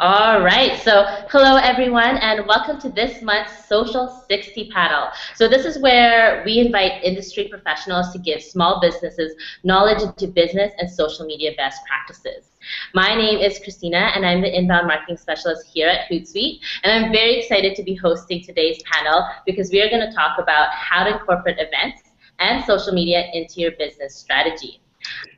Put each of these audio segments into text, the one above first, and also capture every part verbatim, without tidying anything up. All right, so hello everyone and welcome to this month's Social sixty panel. So this is where we invite industry professionals to give small businesses knowledge into business and social media best practices. My name is Christina and I'm the Inbound Marketing Specialist here at Hootsuite, and I'm very excited to be hosting today's panel because we are going to talk about how to incorporate events and social media into your business strategy.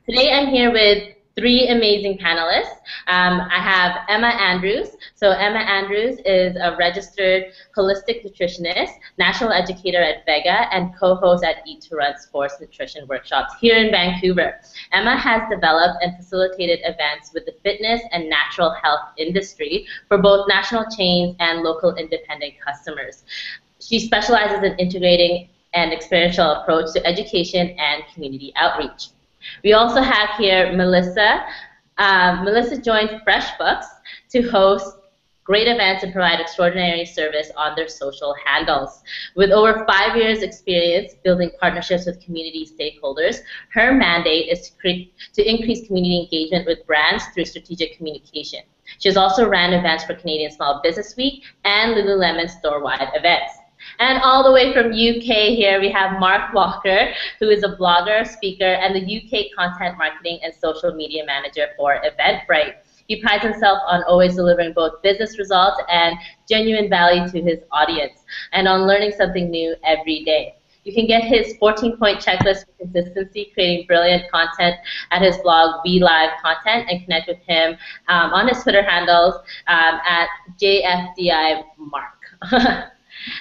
Today I'm here with three amazing panelists. Um, I have Emma Andrews. So Emma Andrews is a registered holistic nutritionist, national educator at Vega, and co-host at Eat to Run Sports Nutrition Workshops here in Vancouver. Emma has developed and facilitated events with the fitness and natural health industry for both national chains and local independent customers. She specializes in integrating an experiential approach to education and community outreach. We also have here Melissa. Uh, Melissa joined FreshBooks to host great events and provide extraordinary service on their social handles. With over five years' experience building partnerships with community stakeholders, her mandate is to, create, to increase community engagement with brands through strategic communication. She has also ran events for Canadian Small Business Week and Lululemon store-wide events. And all the way from U K here, we have Mark Walker, who is a blogger, speaker, and the U K Content Marketing and Social Media Manager for Eventbrite. He prides himself on always delivering both business results and genuine value to his audience, and on learning something new every day. You can get his fourteen point checklist for consistency, creating brilliant content at his blog, We Live Content, and connect with him um, on his Twitter handles um, at J F D I Mark.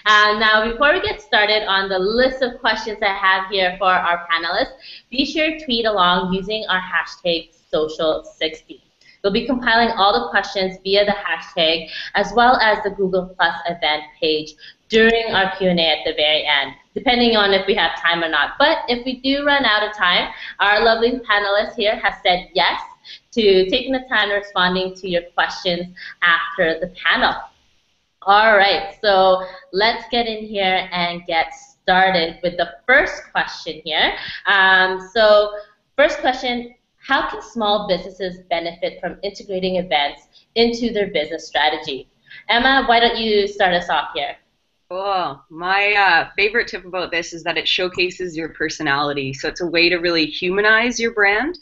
Uh, now, before we get started on the list of questions I have here for our panelists, be sure to tweet along using our hashtag Social sixty. We'll be compiling all the questions via the hashtag as well as the Google Plus event page during our Q and A at the very end, depending on if we have time or not. But if we do run out of time, our lovely panelists here have said yes to taking the time responding to your questions after the panel. All right, so let's get in here and get started with the first question here. Um, so first question, how can small businesses benefit from integrating events into their business strategy? Emma, why don't you start us off here? Cool. My uh, favorite tip about this is that it showcases your personality. So it's a way to really humanize your brand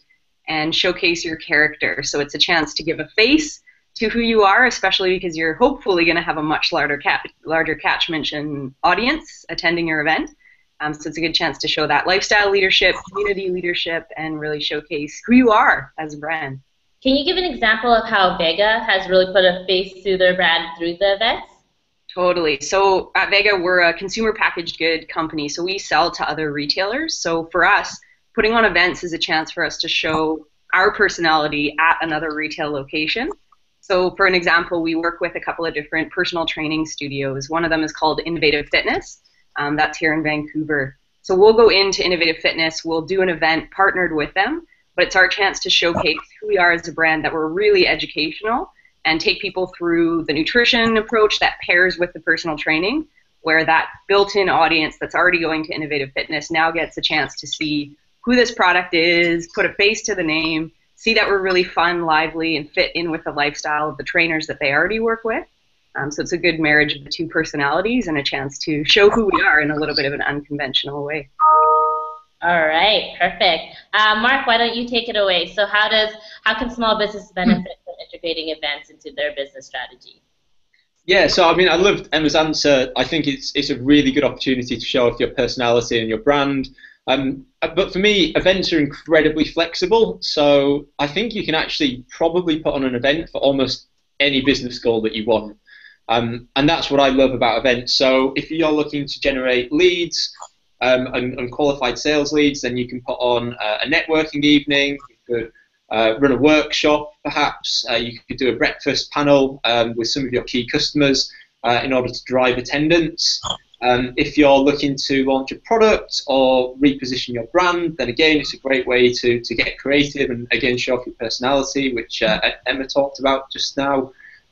and showcase your character. So it's a chance to give a face to who you are, especially because you're hopefully going to have a much larger cat, larger catchment and audience attending your event. Um, so it's a good chance to show that lifestyle leadership, community leadership, and really showcase who you are as a brand. Can you give an example of how Vega has really put a face to their brand through the events? Totally. So at Vega, we're a consumer packaged good company, so we sell to other retailers. So for us, putting on events is a chance for us to show our personality at another retail location. So for an example, we work with a couple of different personal training studios. One of them is called Innovative Fitness. Um, that's here in Vancouver. So we'll go into Innovative Fitness. We'll do an event partnered with them, but it's our chance to showcase who we are as a brand, that we're really educational, and take people through the nutrition approach that pairs with the personal training, where that built-in audience that's already going to Innovative Fitness now gets a chance to see who this product is, put a face to the name, see that we're really fun, lively, and fit in with the lifestyle of the trainers that they already work with. Um, so it's a good marriage of the two personalities and a chance to show who we are in a little bit of an unconventional way. All right, perfect. Uh, Mark, why don't you take it away? So how does how can small businesses benefit from integrating events into their business strategy? Yeah, so I mean, I loved Emma's answer. I think it's it's a really good opportunity to show off your personality and your brand. Um, but for me, events are incredibly flexible, so I think you can actually probably put on an event for almost any business goal that you want. Um, and that's what I love about events. So if you're looking to generate leads um, and, and qualified sales leads, then you can put on uh, a networking evening, you could uh, run a workshop perhaps, uh, you could do a breakfast panel um, with some of your key customers uh, in order to drive attendance. Um, if you're looking to launch a product or reposition your brand, then again, it's a great way to, to get creative and, again, show off your personality, which uh, Emma talked about just now.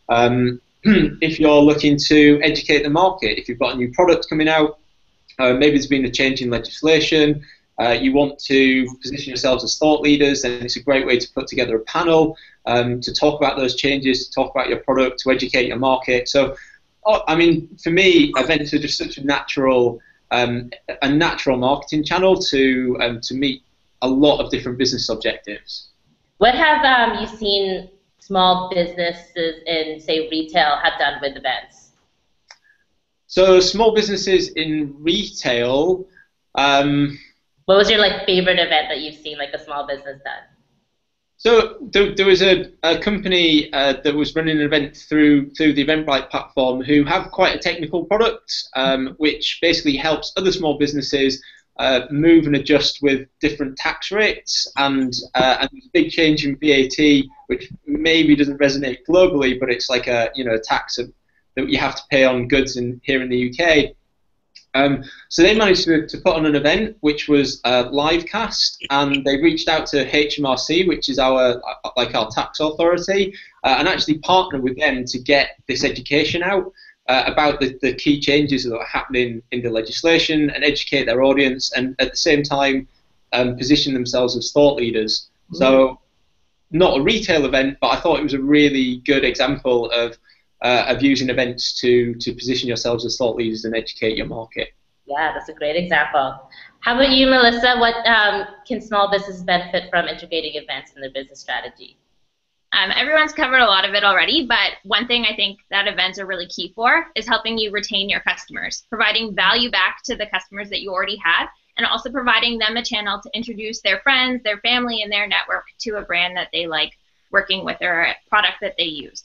Um, if you're looking to educate the market, if you've got a new product coming out, uh, maybe there's been a change in legislation, Uh, you want to position yourselves as thought leaders, and it's a great way to put together a panel um, to talk about those changes, to talk about your product, to educate your market. So, oh, I mean, for me, events are just such a natural, um, a natural marketing channel to um, to meet a lot of different business objectives. What have um, you seen small businesses in, say, retail have done with events? So, small businesses in retail. Um, What was your like favorite event that you've seen like a small business done? So there, there was a, a company uh, that was running an event through through the Eventbrite platform who have quite a technical product, um, which basically helps other small businesses uh, move and adjust with different tax rates, and uh, and there's a big change in V A T, which maybe doesn't resonate globally, but it's like a you know a tax of, that you have to pay on goods in here in the U K. Um, so they managed to, to put on an event which was uh, live cast, and they reached out to H M R C, which is our like our tax authority, uh, and actually partnered with them to get this education out uh, about the, the key changes that are happening in the legislation, and educate their audience, and at the same time um, position themselves as thought leaders. Mm-hmm. So not a retail event, but I thought it was a really good example of Uh, of using events to, to position yourselves as thought leaders and educate your market. Yeah, that's a great example. How about you, Melissa? What um, can small businesses benefit from integrating events in their business strategy? Um, everyone's covered a lot of it already, but one thing I think that events are really key for is helping you retain your customers, providing value back to the customers that you already had, and also providing them a channel to introduce their friends, their family, and their network to a brand that they like working with or a product that they use.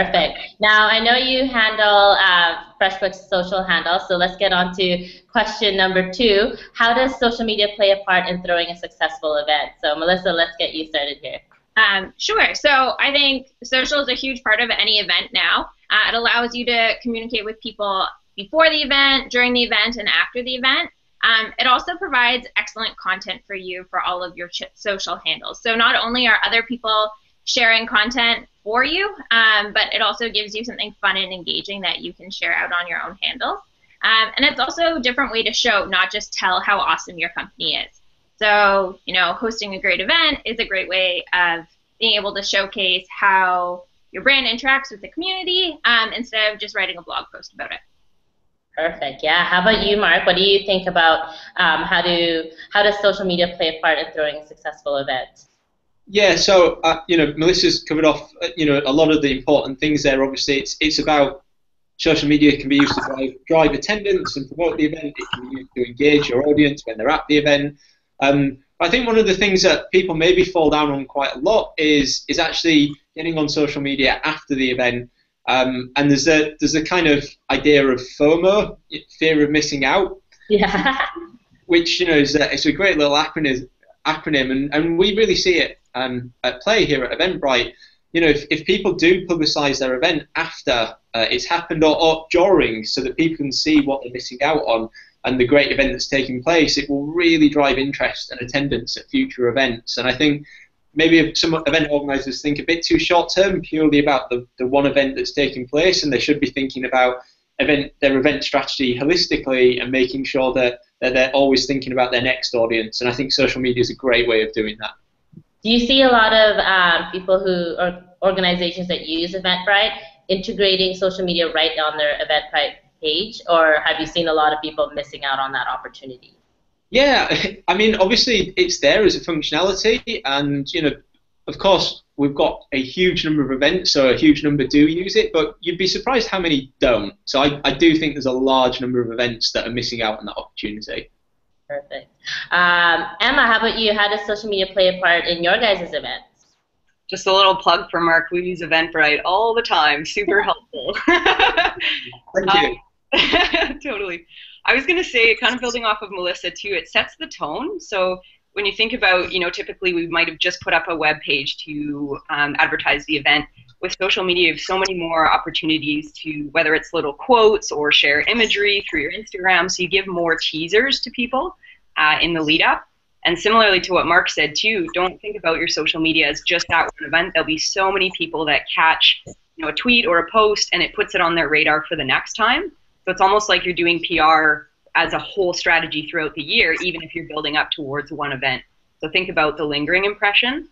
Perfect. Now, I know you handle uh, FreshBooks' social handle, so let's get on to question number two. How does social media play a part in throwing a successful event? So, Melissa, let's get you started here. Um, sure. So, I think social is a huge part of any event now. Uh, it allows you to communicate with people before the event, during the event, and after the event. Um, it also provides excellent content for you for all of your ch social handles. So, not only are other people sharing content for you, um, but it also gives you something fun and engaging that you can share out on your own handle. Um, and it's also a different way to show, not just tell, how awesome your company is. So, you know, hosting a great event is a great way of being able to showcase how your brand interacts with the community um, instead of just writing a blog post about it. Perfect. Yeah. How about you, Mark? What do you think about um, how do how does social media play a part in throwing a successful event? Yeah, so uh, you know, Melissa's covered off uh, you know a lot of the important things there. Obviously, it's it's about social media can be used to drive, drive attendance and promote the event. It can be used to engage your audience when they're at the event. Um, I think one of the things that people maybe fall down on quite a lot is is actually getting on social media after the event. Um, and there's a there's a kind of idea of FOMO, fear of missing out. Yeah. Which you know is a, it's a great little acronym acronym, and and we really see it. Um, at play here at Eventbrite, you know, if, if people do publicise their event after uh, it's happened or, or during, so that people can see what they're missing out on and the great event that's taking place, it will really drive interest and attendance at future events. And I think maybe if some event organisers think a bit too short term, purely about the, the one event that's taking place, and they should be thinking about event their event strategy holistically and making sure that, that they're always thinking about their next audience. And I think social media is a great way of doing that. Do you see a lot of um, people who or organizations that use Eventbrite integrating social media right on their Eventbrite page, or have you seen a lot of people missing out on that opportunity? Yeah, I mean, obviously it's there as a functionality, and you know, of course, we've got a huge number of events, so a huge number do use it, but you'd be surprised how many don't. So I, I do think there's a large number of events that are missing out on that opportunity. Perfect. Um, Emma, how about you? How does social media play a part in your guys' events? Just a little plug for Mark. We use Eventbrite all the time. Super helpful. Thank you. Um, totally. I was going to say, kind of building off of Melissa too, it sets the tone. So when you think about, you know, typically we might have just put up a web page to um, advertise the event. With social media, you have so many more opportunities to, whether it's little quotes or share imagery through your Instagram, so you give more teasers to people uh, in the lead-up. And similarly to what Mark said, too, don't think about your social media as just that one event. There'll be so many people that catch you know, a tweet or a post, and it puts it on their radar for the next time. So it's almost like you're doing P R as a whole strategy throughout the year, even if you're building up towards one event. So think about the lingering impression.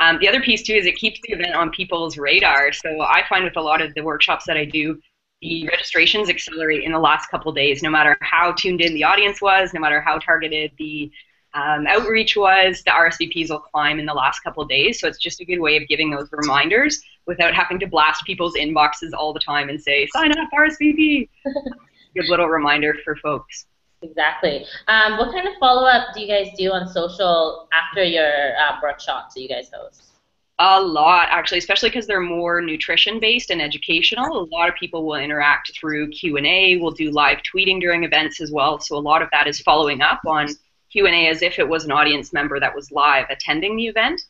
Um, the other piece too is it keeps the event on people's radar. So I find with a lot of the workshops that I do, the registrations accelerate in the last couple days, no matter how tuned in the audience was, no matter how targeted the um, outreach was, the R S V Ps will climb in the last couple days. So it's just a good way of giving those reminders without having to blast people's inboxes all the time and say, sign up, R S V P. Good little reminder for folks. Exactly. Um, what kind of follow-up do you guys do on social after your uh, workshops that you guys host? A lot, actually, especially because they're more nutrition-based and educational. A lot of people will interact through Q and A. We'll do live tweeting during events as well, so a lot of that is following up on Q and A as if it was an audience member that was live attending the event.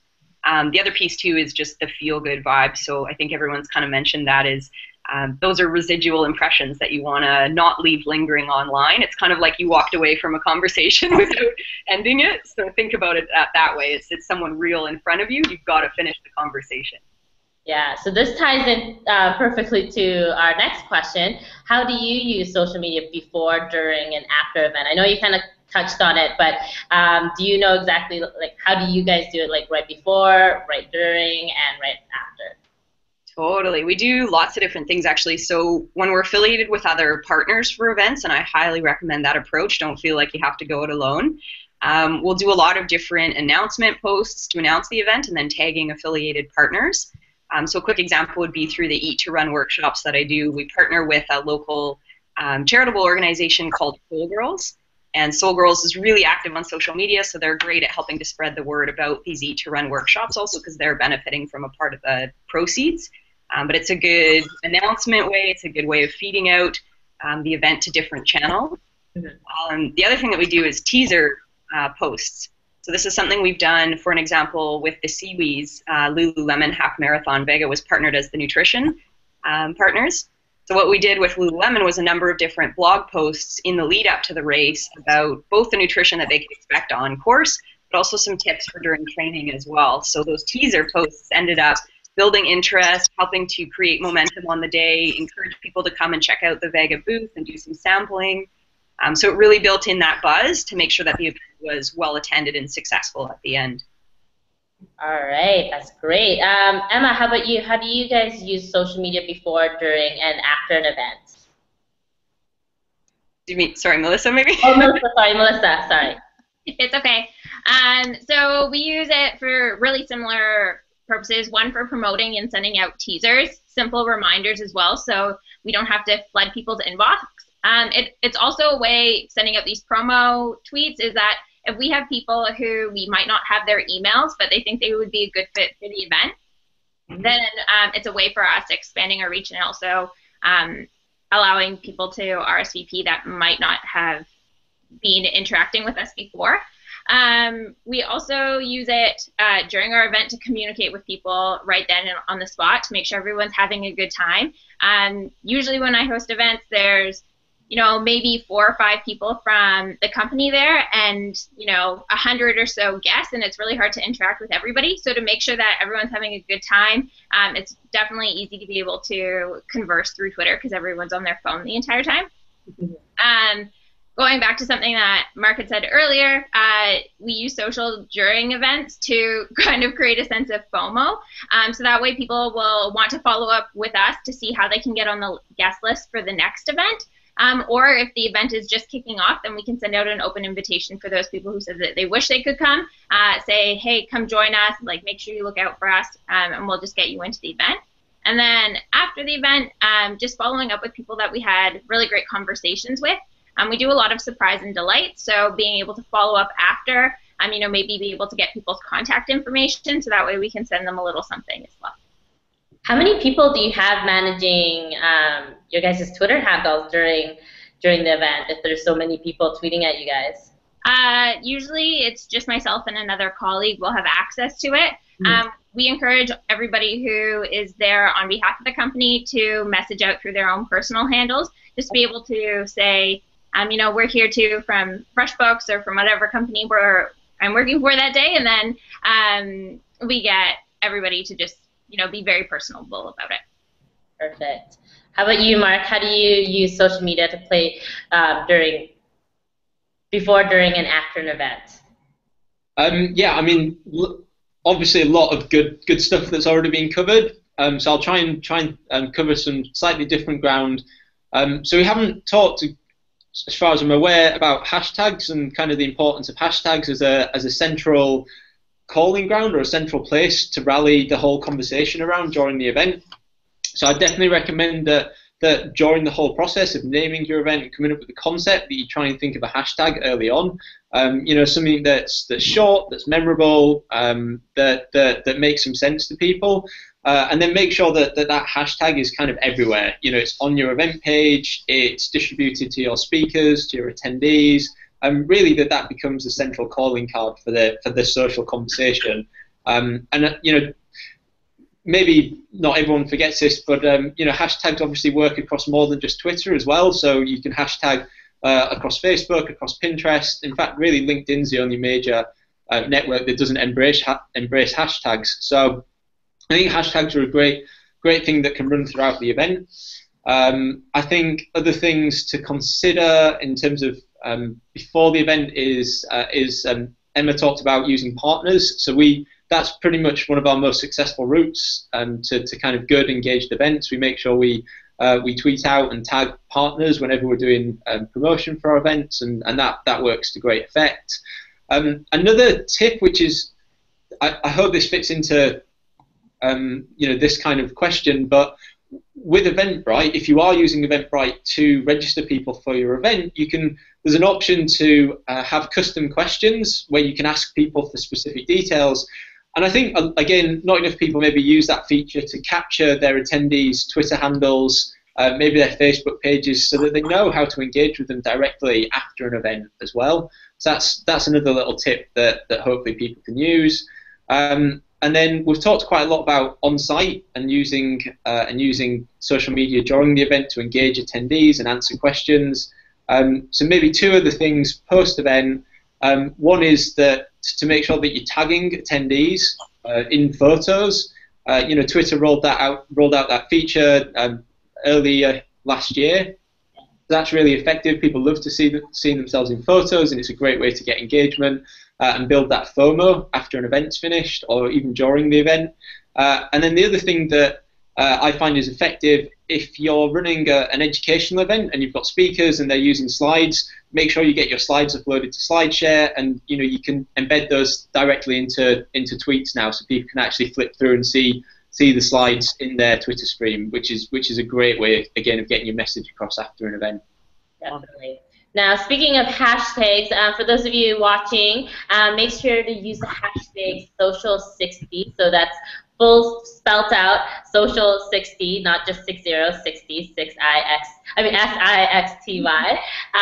Um, the other piece, too, is just the feel-good vibe. So I think everyone's kind of mentioned that is Um, those are residual impressions that you want to not leave lingering online. It's kind of like you walked away from a conversation without ending it. So think about it that, that way. It's, it's someone real in front of you. You've got to finish the conversation. Yeah, so this ties in uh, perfectly to our next question. How do you use social media before, during, and after event? I know you kind of touched on it, but um, do you know exactly, like, how do you guys do it, like, right before, right during, and right after? Totally. We do lots of different things, actually. So when we're affiliated with other partners for events, and I highly recommend that approach, don't feel like you have to go it alone, um, we'll do a lot of different announcement posts to announce the event and then tagging affiliated partners. Um, so a quick example would be through the Eat to Run workshops that I do. We partner with a local um, charitable organization called Soul Girls, and Soul Girls is really active on social media, so they're great at helping to spread the word about these Eat to Run workshops also because they're benefiting from a part of the proceeds. Um, but it's a good announcement way. It's a good way of feeding out um, the event to different channels. Mm-hmm. Um, the other thing that we do is teaser uh, posts. So this is something we've done, for an example, with the Seaweed's uh, Lululemon Half Marathon. Vega was partnered as the nutrition um, partners. So what we did with Lululemon was a number of different blog posts in the lead up to the race about both the nutrition that they could expect on course, but also some tips for during training as well. So those teaser posts ended up building interest, helping to create momentum on the day, encourage people to come and check out the Vega booth and do some sampling. Um, so it really built in that buzz to make sure that the event was well attended and successful at the end. All right, that's great. Um, Emma, how about you? How do you guys use social media before, during, and after an event? Do you mean, sorry, Melissa, maybe? Oh, Melissa, sorry, Melissa, sorry. It's okay. Um, so we use it for really similar purposes, one for promoting and sending out teasers, simple reminders as well, so we don't have to flood people's inbox. Um, it, it's also a way, sending out these promo tweets, is that if we have people who we might not have their emails, but they think they would be a good fit for the event, mm-hmm. then um, it's a way for us expanding our reach and also um, allowing people to R S V P that might not have been interacting with us before. Um, we also use it uh, during our event to communicate with people right then and on the spot to make sure everyone's having a good time. Um, usually when I host events, there's, you know, maybe four or five people from the company there and, you know, a hundred or so guests, and it's really hard to interact with everybody. So to make sure that everyone's having a good time, um, it's definitely easy to be able to converse through Twitter because everyone's on their phone the entire time. Um, Going back to something that Mark had said earlier, uh, we use social during events to kind of create a sense of FOMO. Um, so that way people will want to follow up with us to see how they can get on the guest list for the next event. Um, or if the event is just kicking off, then we can send out an open invitation for those people who said that they wish they could come. Uh, say, hey, come join us. Like, make sure you look out for us, um, and we'll just get you into the event. And then after the event, um, just following up with people that we had really great conversations with. Um, we do a lot of surprise and delight, so being able to follow up after, um, you know, maybe be able to get people's contact information, so that way we can send them a little something as well. How many people do you have managing um, your guys' Twitter handles during during the event, if there's so many people tweeting at you guys? Uh, usually it's just myself and another colleague will have access to it. Mm-hmm. um, we encourage everybody who is there on behalf of the company to message out through their own personal handles, just be able to say, Um, you know, we're here too from FreshBooks or from whatever company we're I'm working for that day, and then um, we get everybody to just, you know, be very personable about it. Perfect. How about you, Mark? How do you use social media to play uh, during before, during, and after an event? Um, yeah, I mean, obviously a lot of good good stuff that's already been covered. Um, so I'll try and try and um, cover some slightly different ground. Um, so we haven't talked, as far as I'm aware, about hashtags and kind of the importance of hashtags as a as a central calling ground or a central place to rally the whole conversation around during the event. So I definitely recommend that that during the whole process of naming your event and coming up with the concept, that you try and think of a hashtag early on. Um, you know, something that's that's short, that's memorable, um, that that that makes some sense to people. Uh, and then make sure that, that that hashtag is kind of everywhere. You know, it's on your event page, it's distributed to your speakers, to your attendees, and really that that becomes the central calling card for the for the social conversation. Um, and uh, you know, maybe not everyone forgets this, but um, you know, hashtags obviously work across more than just Twitter as well. So you can hashtag uh, across Facebook, across Pinterest. In fact, really, LinkedIn's the only major uh, network that doesn't embrace ha embrace hashtags. So I think hashtags are a great, great thing that can run throughout the event. Um, I think other things to consider in terms of um, before the event is uh, is um, Emma talked about using partners. So we that's pretty much one of our most successful routes um, to to kind of good engaged events. We make sure we uh, we tweet out and tag partners whenever we're doing um, promotion for our events, and and that that works to great effect. Um, another tip, which is, I, I hope this fits into Um, you know, this kind of question, but with Eventbrite, if you are using Eventbrite to register people for your event, you can. There's an option to uh, have custom questions where you can ask people for specific details. And I think again, not enough people maybe use that feature to capture their attendees' Twitter handles, uh, maybe their Facebook pages, so that they know how to engage with them directly after an event as well. So that's that's another little tip that that hopefully people can use. Um, And then we've talked quite a lot about on-site and using uh, and using social media during the event to engage attendees and answer questions. Um, so maybe two other things post-event. Um, one is that to make sure that you're tagging attendees uh, in photos. Uh, you know, Twitter rolled that out rolled out that feature um, earlier last year. That's really effective. People love to see them, see themselves in photos, and it's a great way to get engagement. Uh, and build that FOMO after an event's finished, or even during the event. Uh, and then the other thing that uh, I find is effective, if you're running a, an educational event and you've got speakers and they're using slides, make sure you get your slides uploaded to SlideShare, and you know you can embed those directly into into tweets now, so people can actually flip through and see see the slides in their Twitter stream, which is which is a great way again of getting your message across after an event. Definitely. Now, speaking of hashtags, uh, for those of you watching, uh, make sure to use the hashtag Social sixty. So that's full spelt out Social sixty, not just six zero sixty six I X. I mean S I X T Y.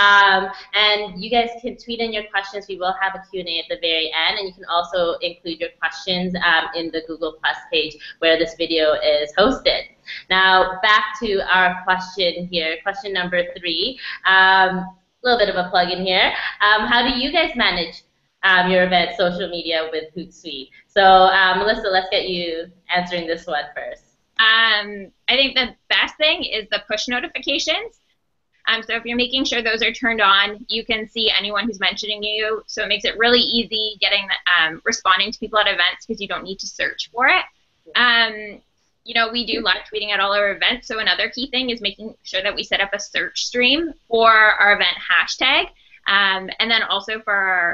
Um, and you guys can tweet in your questions. We will have a Q and A at the very end, and you can also include your questions um, in the Google Plus page where this video is hosted. Now, back to our question here. Question number three. Um, A little bit of a plug in here. Um, how do you guys manage um, your event social media with Hootsuite? So um, Melissa, let's get you answering this one first. Um, I think the best thing is the push notifications. Um, so if you're making sure those are turned on, you can see anyone who's mentioning you. So it makes it really easy getting um, responding to people at events, because you don't need to search for it. Um, You know, we do live tweeting at all our events, so another key thing is making sure that we set up a search stream for our event hashtag, um, and then also for our,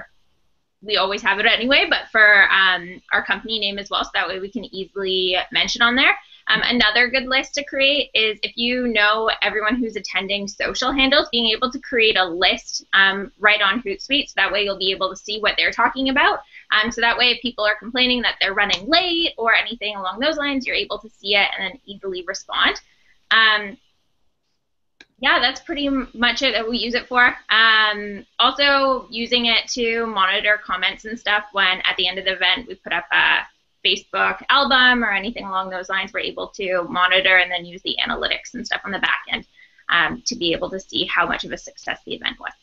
we always have it anyway, but for um, our company name as well, so that way we can easily mention on there. Um, another good list to create is, if you know everyone who's attending social handles, being able to create a list um, right on Hootsuite, so that way you'll be able to see what they're talking about. Um, so that way if people are complaining that they're running late or anything along those lines, you're able to see it and then easily respond. Um, yeah, that's pretty much it that we use it for. Um, also using it to monitor comments and stuff when at the end of the event we put up a Facebook album or anything along those lines, we're able to monitor and then use the analytics and stuff on the back end um, to be able to see how much of a success the event was.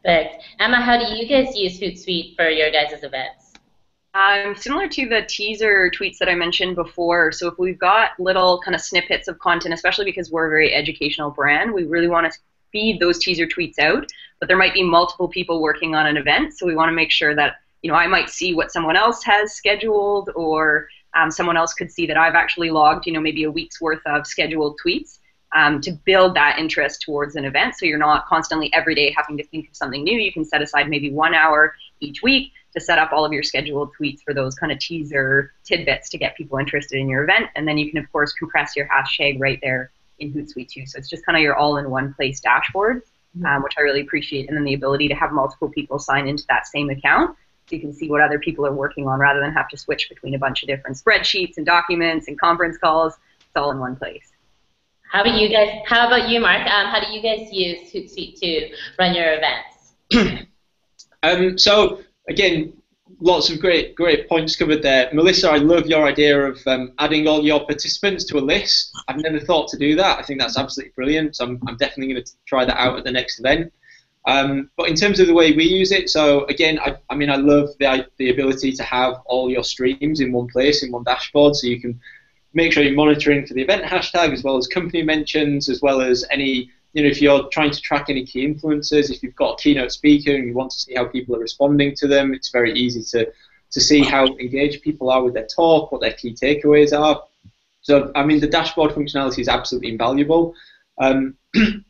Perfect. Emma, how do you guys use Hootsuite for your guys' events? Um, similar to the teaser tweets that I mentioned before, so if we've got little kind of snippets of content, especially because we're a very educational brand, we really want to feed those teaser tweets out. but there might be multiple people working on an event, so we want to make sure that, you know, I might see what someone else has scheduled, or um, someone else could see that I've actually logged, you know, maybe a week's worth of scheduled tweets um, to build that interest towards an event, so you're not constantly every day having to think of something new. You can set aside maybe one hour each week to set up all of your scheduled tweets for those kind of teaser tidbits to get people interested in your event, and then you can, of course, compress your hashtag right there in Hootsuite too. So it's just kind of your all-in-one place dashboard, mm-hmm. um, which I really appreciate, and then the ability to have multiple people sign into that same account so you can see what other people are working on rather than have to switch between a bunch of different spreadsheets and documents and conference calls. It's all in one place. How about you guys? How about you, Mark? Um, how do you guys use Hootsuite to run your events? um, so. Again, lots of great, great points covered there. Melissa, I love your idea of um, adding all your participants to a list. I've never thought to do that. I think that's absolutely brilliant. So I'm, I'm definitely going to try that out at the next event. Um, but in terms of the way we use it, so again, I, I mean, I love the, the ability to have all your streams in one place, in one dashboard, so you can make sure you're monitoring for the event hashtag, as well as company mentions, as well as any, you know, if you're trying to track any key influencers, if you've got a keynote speaker and you want to see how people are responding to them, it's very easy to, to see how engaged people are with their talk, what their key takeaways are. So, I mean, the dashboard functionality is absolutely invaluable. Um,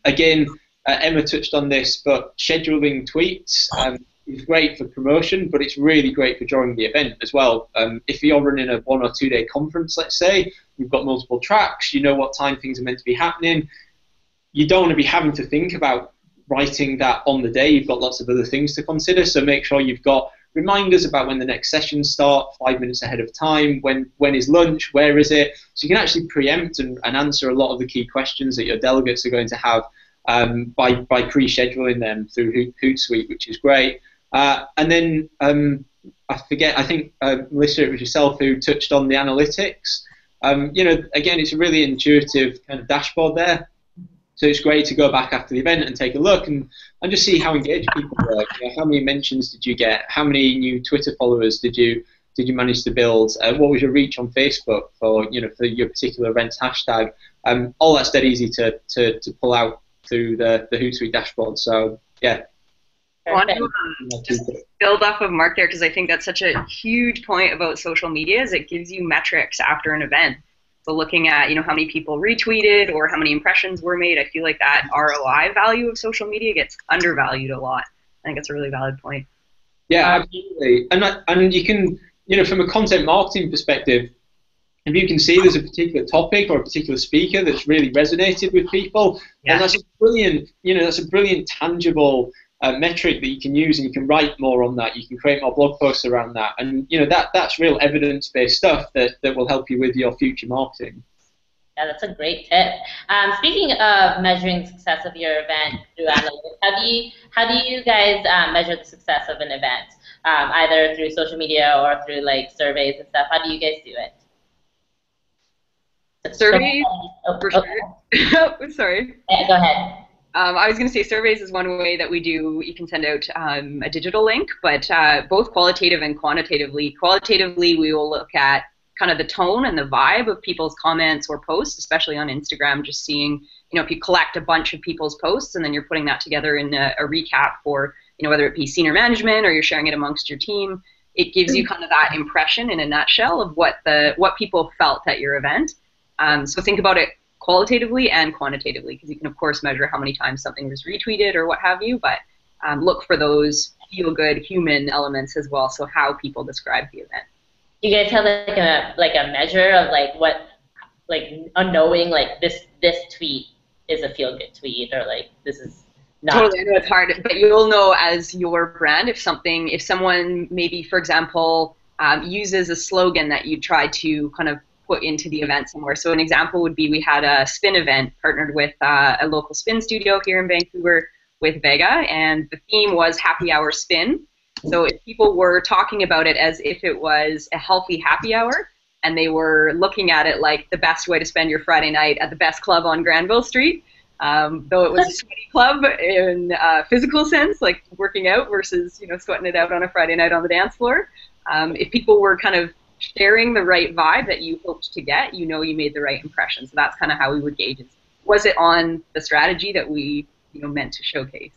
again, uh, Emma touched on this, but scheduling tweets um, is great for promotion, but it's really great for during the event as well. Um, if you're running a one or two day conference, let's say, you've got multiple tracks, you know what time things are meant to be happening. You don't want to be having to think about writing that on the day. You've got lots of other things to consider, so make sure you've got reminders about when the next sessions start, five minutes ahead of time, when when is lunch, where is it, so you can actually preempt and, and answer a lot of the key questions that your delegates are going to have um, by, by pre-scheduling them through Hootsuite, which is great. Uh, and then um, I forget, I think uh, Melissa, it was yourself who touched on the analytics. Um, you know, again, it's a really intuitive kind of dashboard there. So it's great to go back after the event and take a look and, and just see how engaged people were. You know, how many mentions did you get? How many new Twitter followers did you did you manage to build? Uh, what was your reach on Facebook for, you know, for your particular event's hashtag? Um, all that's dead easy to, to, to pull out through the, the Hootsuite dashboard. So yeah. I want to um, just build off of Mark there, because I think that's such a huge point about social media is it gives you metrics after an event. So looking at, you know, how many people retweeted or how many impressions were made, I feel like that R O I value of social media gets undervalued a lot. I think that's a really valid point. Yeah, absolutely. And, I, and you can, you know, from a content marketing perspective, if you can see there's a particular topic or a particular speaker that's really resonated with people, yeah. And that's a brilliant, you know, that's a brilliant tangible uh, metric that you can use, and you can write more on that. You can create more blog posts around that, and you know that that's real evidence-based stuff that that will help you with your future marketing. Yeah, that's a great tip. Um, speaking of measuring success of your event through analytics, how do you how do you guys um, measure the success of an event, um, either through social media or through like surveys and stuff? How do you guys do it? Surveys, oh, for okay. Sure. Sorry. Yeah, go ahead. Um, I was going to say surveys is one way that we do. You can send out um, a digital link, but uh, both qualitative and quantitatively. Qualitatively, we will look at kind of the tone and the vibe of people's comments or posts, especially on Instagram, just seeing, you know, if you collect a bunch of people's posts and then you're putting that together in a, a recap for, you know, whether it be senior management or you're sharing it amongst your team, it gives you kind of that impression in a nutshell of what, the, what people felt at your event. Um, so think about it qualitatively and quantitatively, because you can, of course, measure how many times something was retweeted or what have you, but um, look for those feel-good human elements as well, so how people describe the event. Do you guys have like a, like a measure of like what, like knowing like this, this tweet is a feel-good tweet, or like this is not? Totally, I know it's hard, but you'll know as your brand if something, if someone maybe, for example, um, uses a slogan that you try to kind of put into the event somewhere. So an example would be we had a spin event partnered with uh, a local spin studio here in Vancouver with Vega, and the theme was happy hour spin. So if people were talking about it as if it was a healthy happy hour, and they were looking at it like the best way to spend your Friday night at the best club on Granville Street, um, though it was a sweaty club in uh, physical sense, like working out versus, you know, sweating it out on a Friday night on the dance floor. Um, if people were kind of sharing the right vibe that you hoped to get, you know you made the right impression. So that's kind of how we would gauge it. Was it on the strategy that we, you know, meant to showcase?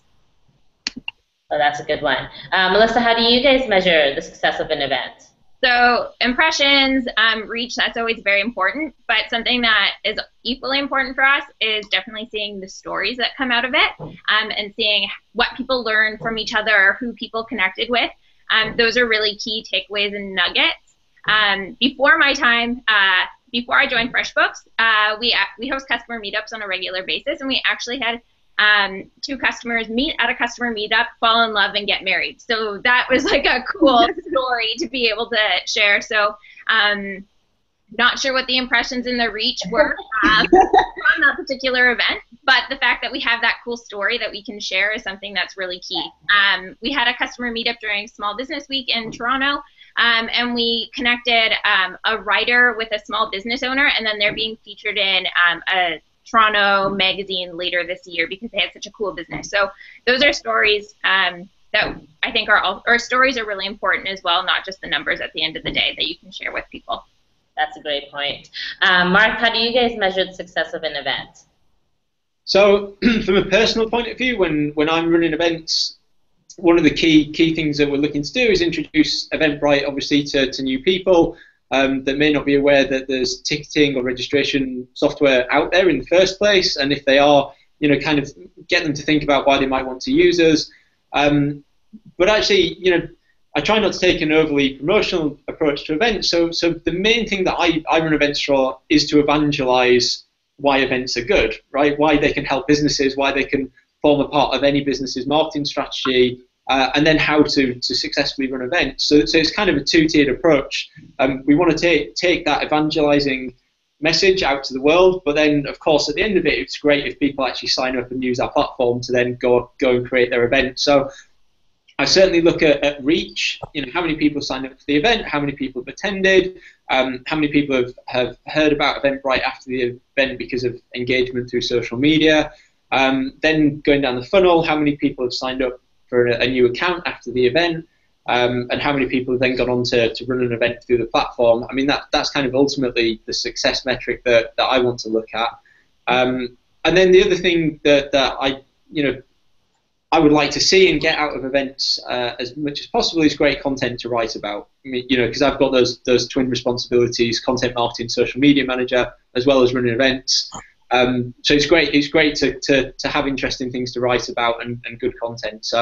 Well, that's a good one. Um, Melissa, how do you guys measure the success of an event? So impressions, um, reach, that's always very important. But something that is equally important for us is definitely seeing the stories that come out of it, um, and seeing what people learn from each other or who people connected with. Um, those are really key takeaways and nuggets. Um, before my time, uh, before I joined FreshBooks, uh, we, we host customer meetups on a regular basis, and we actually had Um, two customers meet at a customer meetup, fall in love, and get married. So that was like a cool story to be able to share. So um, not sure what the impressions and the reach were um, on that particular event, but the fact that we have that cool story that we can share is something that's really key. Um, we had a customer meetup during Small Business Week in Toronto, um, and we connected um, a writer with a small business owner, and then they're being featured in um, a Toronto magazine later this year because they had such a cool business. So those are stories um, that I think are all, or stories are really important as well, not just the numbers at the end of the day that you can share with people. That's a great point. Um, Mark, how do you guys measure the success of an event? So from a personal point of view, when, when I'm running events, one of the key key things that we're looking to do is introduce Eventbrite, obviously, to, to new people. Um, that may not be aware that there's ticketing or registration software out there in the first place, and if they are, you know, kind of get them to think about why they might want to use us. Um, but actually, you know, I try not to take an overly promotional approach to events, so so the main thing that I, I run events for is to evangelize why events are good, right? Why they can help businesses, why they can form a part of any business's marketing strategy, Uh, and then how to, to successfully run events. So, so it's kind of a two-tiered approach. Um, we want to take, take that evangelizing message out to the world, but then, of course, at the end of it, it's great if people actually sign up and use our platform to then go, go and create their event. So I certainly look at, at reach, you know, how many people signed up for the event, how many people have attended, um, how many people have, have heard about Eventbrite after the event because of engagement through social media. Um, then going down the funnel, how many people have signed up for a new account after the event, um, and how many people have then gone on to, to run an event through the platform. I mean, that that's kind of ultimately the success metric that, that I want to look at. Um, and then the other thing that, that I, you know, I would like to see and get out of events uh, as much as possible is great content to write about. I mean, you know, because I've got those those twin responsibilities: content marketing, social media manager, as well as running events. Um, so it's great. It's great to, to, to have interesting things to write about and, and good content. So,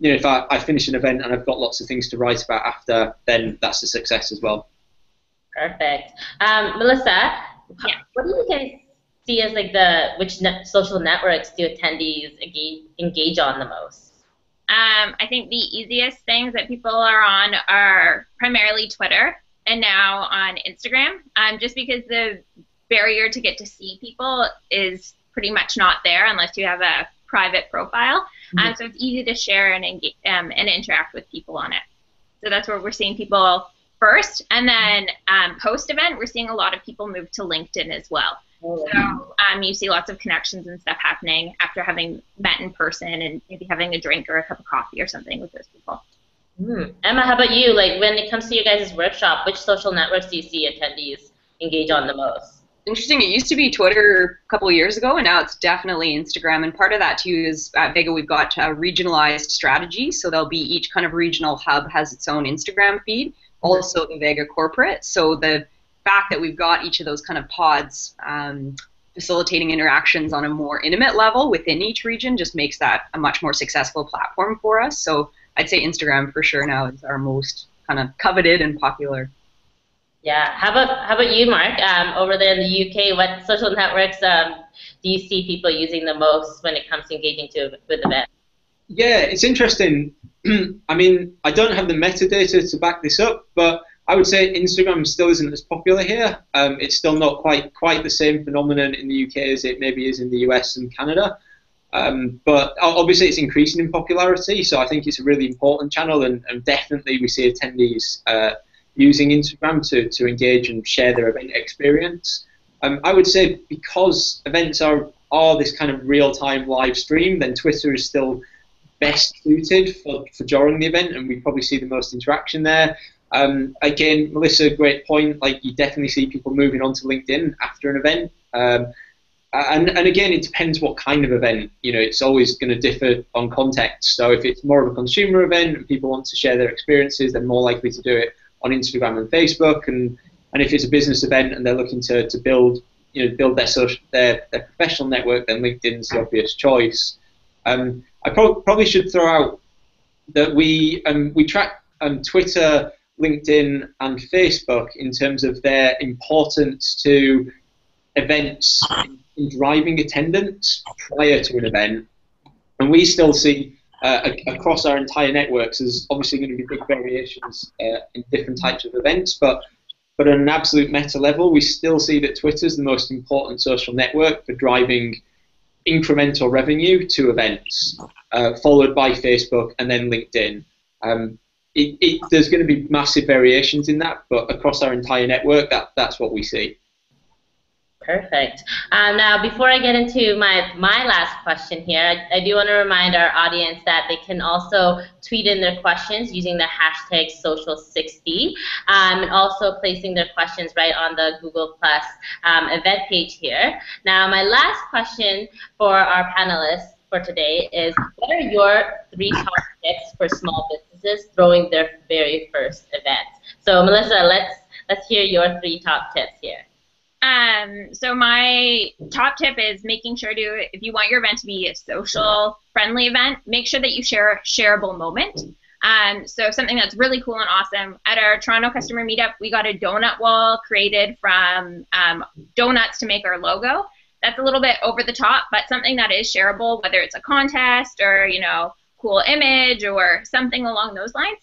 you know, if I, I finish an event and I've got lots of things to write about after, then that's a success as well. Perfect. Um, Melissa, yeah. What do you guys see as like the which ne social networks do attendees engage, engage on the most? Um, I think the easiest things that people are on are primarily Twitter and now on Instagram, um, just because the barrier to get to see people is pretty much not there unless you have a private profile. Mm-hmm. um, so it's easy to share and engage, um, and interact with people on it. So that's where we're seeing people first, and then um, post-event, we're seeing a lot of people move to LinkedIn as well. Oh, yeah. So um, you see lots of connections and stuff happening after having met in person and maybe having a drink or a cup of coffee or something with those people. Mm. Emma, how about you? Like when it comes to you guys' workshop, which social networks do you see attendees engage on the most? Interesting. It used to be Twitter a couple of years ago, and now it's definitely Instagram. And part of that too is at Vega we've got a regionalized strategy, so there'll be each kind of regional hub has its own Instagram feed, also the Vega corporate. So the fact that we've got each of those kind of pods um, facilitating interactions on a more intimate level within each region just makes that a much more successful platform for us. So I'd say Instagram for sure now is our most kind of coveted and popular. Yeah. How about how about you, Mark? Um, over there in the U K, what social networks um, do you see people using the most when it comes to engaging to with events? Yeah, it's interesting. I mean, I don't have the metadata to back this up, but I would say Instagram still isn't as popular here. Um, it's still not quite quite the same phenomenon in the U K as it maybe is in the U S and Canada. Um, but obviously, it's increasing in popularity, so I think it's a really important channel, and, and definitely we see attendees Uh, using Instagram to, to engage and share their event experience. Um, I would say because events are, are this kind of real-time live stream, then Twitter is still best suited for, for during the event, and we probably see the most interaction there. Um, again, Melissa, great point. Like, you definitely see people moving on to LinkedIn after an event. Um, And, and again, it depends what kind of event. You know, it's always going to differ on context. So if it's more of a consumer event and people want to share their experiences, they're more likely to do it on Instagram and Facebook. And, and if it's a business event and they're looking to, to build, you know, build their social, their, their professional network, then LinkedIn's the obvious choice. Um, I pro probably should throw out that we um, we track um, Twitter, LinkedIn, and Facebook in terms of their importance to events in driving attendance prior to an event, and we still see uh, across our entire networks there's obviously going to be big variations uh, in different types of events, but but on an absolute meta level, we still see that Twitter's the most important social network for driving incremental revenue to events, uh, followed by Facebook and then LinkedIn. Um, it, it, there's going to be massive variations in that, but across our entire network, that, that's what we see. Perfect. Um, now, before I get into my, my last question here, I, I do want to remind our audience that they can also tweet in their questions using the hashtag Social sixty, um, and also placing their questions right on the Google Plus um, event page here. Now, my last question for our panelists for today is, what are your three top tips for small businesses throwing their very first event? So, Melissa, let's, let's hear your three top tips here. Um, so my top tip is making sure to, if you want your event to be a social friendly event, make sure that you share a shareable moment. Um, so something that's really cool and awesome, at our Toronto customer meetup, we got a donut wall created from um, donuts to make our logo. That's a little bit over the top, but something that is shareable, whether it's a contest or, you know, cool image or something along those lines.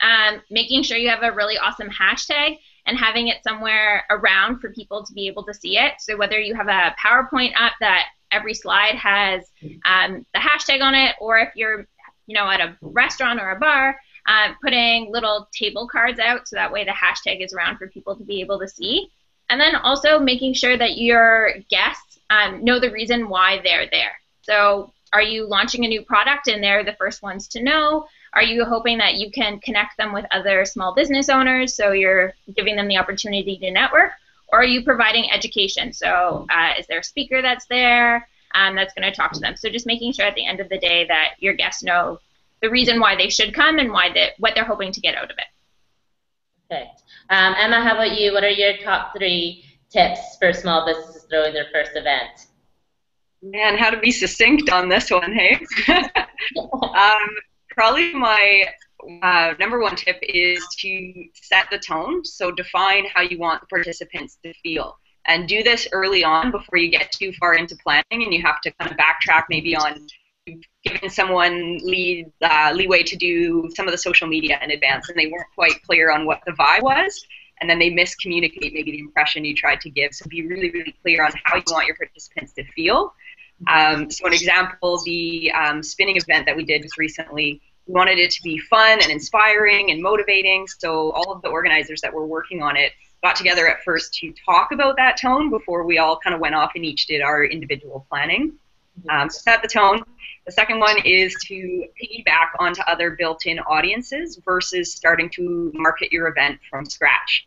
Um, making sure you have a really awesome hashtag and having it somewhere around for people to be able to see it. So whether you have a PowerPoint up that every slide has um, the hashtag on it, or if you're, you know, at a restaurant or a bar, uh, putting little table cards out so that way the hashtag is around for people to be able to see. And then also making sure that your guests um, know the reason why they're there. So are you launching a new product and they're the first ones to know? Are you hoping that you can connect them with other small business owners, so you're giving them the opportunity to network? Or are you providing education? So uh, is there a speaker that's there um, that's going to talk to them? So just making sure at the end of the day that your guests know the reason why they should come and why they, what they're hoping to get out of it. Okay. Um, Emma, how about you? What are your top three tips for small businesses throwing their first event? Man, how to be succinct on this one, hey? um, Probably my uh, number one tip is to set the tone, so define how you want the participants to feel. And do this early on before you get too far into planning and you have to kind of backtrack maybe on giving someone lead, uh, leeway to do some of the social media in advance and they weren't quite clear on what the vibe was, and then they miscommunicate maybe the impression you tried to give. So be really, really clear on how you want your participants to feel. Um, so an example, the um, spinning event that we did just recently, we wanted it to be fun and inspiring and motivating, so all of the organizers that were working on it got together at first to talk about that tone before we all kind of went off and each did our individual planning. Um, so set the tone. The second one is to piggyback onto other built-in audiences versus starting to market your event from scratch.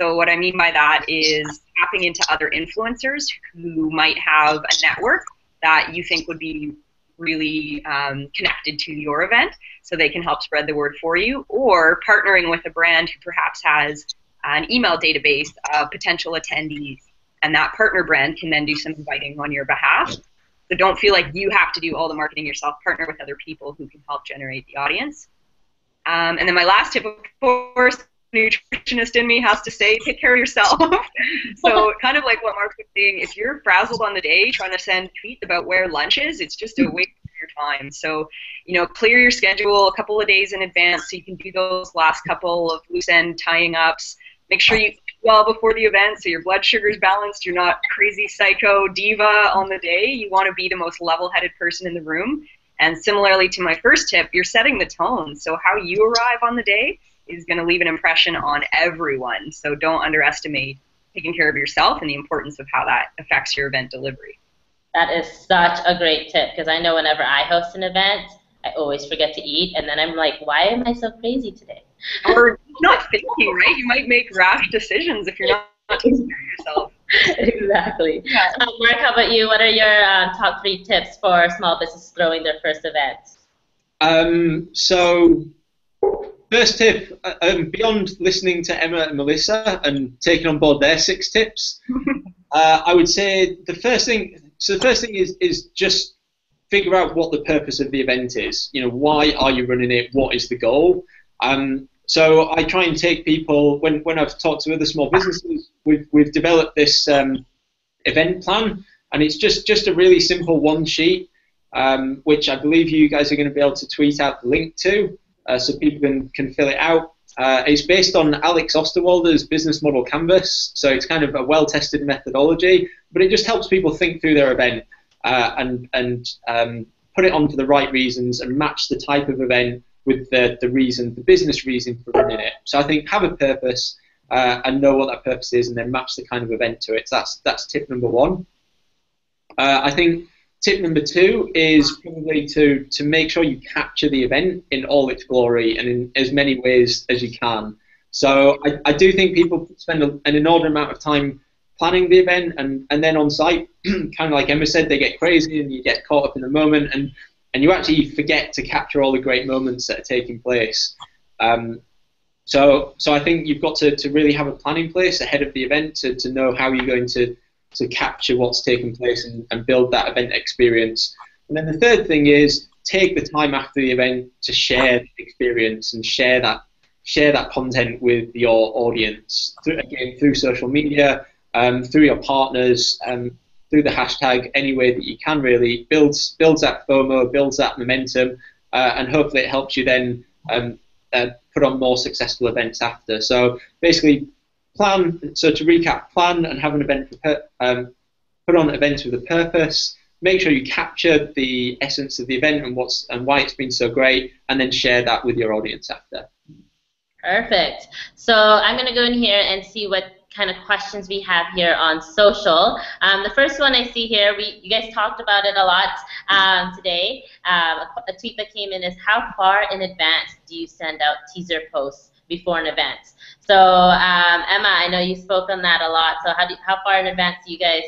So what I mean by that is tapping into other influencers who might have a network that you think would be really um, connected to your event, so they can help spread the word for you, or partnering with a brand who perhaps has an email database of potential attendees, and that partner brand can then do some inviting on your behalf. So don't feel like you have to do all the marketing yourself. Partner with other people who can help generate the audience. Um, and then my last tip, of course, nutritionist in me has to say, take care of yourself. So kind of like what Mark was saying, if you're frazzled on the day trying to send tweets about where lunch is, it's just a waste of your time. So, you know, clear your schedule a couple of days in advance so you can do those last couple of loose end tying ups. Make sure you eat well before the event so your blood sugar is balanced. You're not crazy psycho diva on the day. You want to be the most level-headed person in the room. And similarly to my first tip, you're setting the tone. So how you arrive on the day is going to leave an impression on everyone. So don't underestimate taking care of yourself and the importance of how that affects your event delivery. That is such a great tip, because I know whenever I host an event, I always forget to eat, and then I'm like, why am I so crazy today? Or not thinking, right? You might make rash decisions if you're not taking care of yourself. Exactly. Yeah. Um, Mark, how about you? What are your uh, top three tips for small businesses throwing their first event? Um, so, first tip, um, beyond listening to Emma and Melissa and taking on board their six tips, uh, I would say the first thing. So the first thing is is just figure out what the purpose of the event is. You know, why are you running it? What is the goal? Um, So I try and take people, when, when I've talked to other small businesses, we've, we've developed this um, event plan, and it's just, just a really simple one sheet, um, which I believe you guys are going to be able to tweet out the link to, uh, so people can, can fill it out. Uh, it's based on Alex Osterwalder's business model canvas, so it's kind of a well-tested methodology, but it just helps people think through their event uh, and, and um, put it on for the right reasons and match the type of event with the, the reason, the business reason for running it. So I think have a purpose uh, and know what that purpose is, and then match the kind of event to it. So that's, that's tip number one. Uh, I think tip number two is probably to, to make sure you capture the event in all its glory and in as many ways as you can. So I, I do think people spend a, an inordinate amount of time planning the event, and, and then on site, kind of like Emma said, they get crazy and you get caught up in the moment, and And you actually forget to capture all the great moments that are taking place. Um, so, so I think you've got to, to really have a plan in place ahead of the event to, to know how you're going to, to capture what's taking place and, and build that event experience. And then the third thing is take the time after the event to share the experience and share that share that content with your audience. Through, again, through social media, um, through your partners. Um, through the hashtag, any way that you can, really builds builds that FOMO, builds that momentum, uh, and hopefully it helps you then um, uh, put on more successful events after. So basically, plan. So to recap, plan and have an event. For per um, put on events with a purpose. Make sure you capture the essence of the event and what's and why it's been so great, and then share that with your audience after. Perfect. So I'm going to go in here and see what kind of questions we have here on social. Um, the first one I see here, we you guys talked about it a lot um, today. Um, a, a tweet that came in is, how far in advance do you send out teaser posts before an event? So um, Emma, I know you spoke on that a lot. So how do you, how far in advance do you guys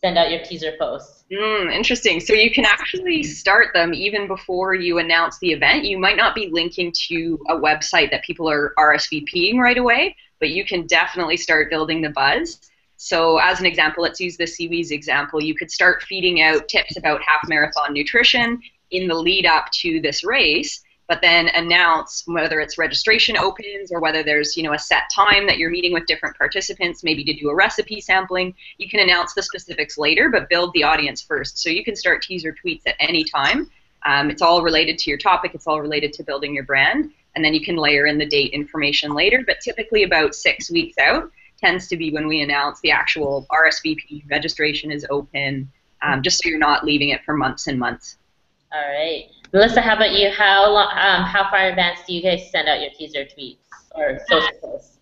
send out your teaser posts? Mm, interesting. So you can actually start them even before you announce the event. You might not be linking to a website that people are R S V P ing right away, but you can definitely start building the buzz. So as an example, let's use the Seaweed's example. You could start feeding out tips about half marathon nutrition in the lead up to this race, but then announce whether it's registration opens or whether there's, you know, a set time that you're meeting with different participants, maybe to do a recipe sampling. You can announce the specifics later, but build the audience first. So you can start teaser tweets at any time. Um, it's all related to your topic. It's all related to building your brand. And then you can layer in the date information later, but typically about six weeks out tends to be when we announce the actual R S V P, registration is open, um, just so you're not leaving it for months and months. All right. Melissa, how about you? How long, um, how far in advance do you guys send out your teaser tweets or social posts?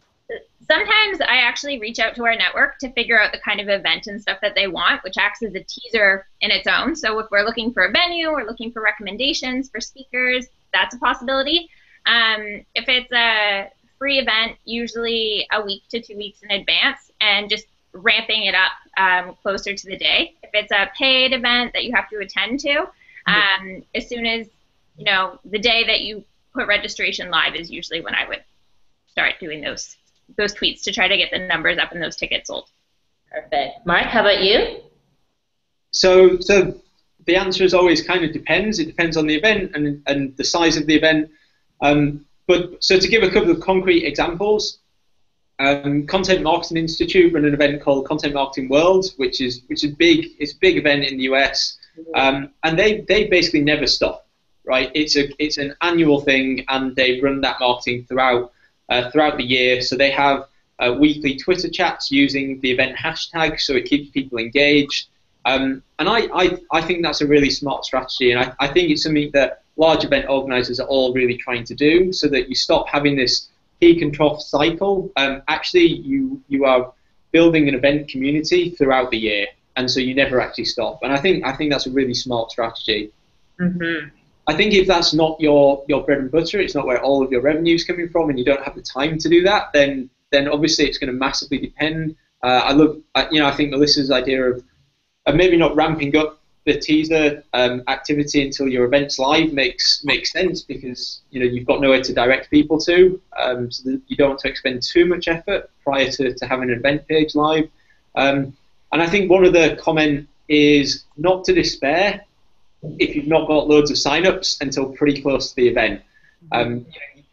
Sometimes I actually reach out to our network to figure out the kind of event and stuff that they want, which acts as a teaser in its own. So if we're looking for a venue, we're looking for recommendations for speakers, that's a possibility. Um, if it's a free event, usually a week to two weeks in advance, and just ramping it up um, closer to the day. If it's a paid event that you have to attend to, um, as soon as, you know, the day that you put registration live is usually when I would start doing those those tweets to try to get the numbers up and those tickets sold. Perfect. Mark, how about you? So, so the answer is always kind of depends. It depends on the event and, and the size of the event. Um, but so to give a couple of concrete examples, um, Content Marketing Institute run an event called Content Marketing World, which is which is big. It's a big event in the U S, um, and they they basically never stop, right? It's a it's an annual thing, and they run that marketing throughout uh, throughout the year. So they have uh, weekly Twitter chats using the event hashtag, so it keeps people engaged. Um, and I, I I think that's a really smart strategy, and I I think it's something that large event organisers are all really trying to do, so that you stop having this peak and trough cycle. Um, actually, you you are building an event community throughout the year, and so you never actually stop. And I think I think that's a really smart strategy. Mm-hmm. I think if that's not your your bread and butter, it's not where all of your revenue is coming from, and you don't have the time to do that, then then obviously it's going to massively depend Uh, I love, I, you know, I think Melissa's idea of, of maybe not ramping up the teaser um, activity until your event's live makes makes sense, because you know you've got nowhere to direct people to, um, so that you don't want to expend too much effort prior to, to having an event page live. Um, and I think one other comment is not to despair if you've not got loads of sign-ups until pretty close to the event. Um,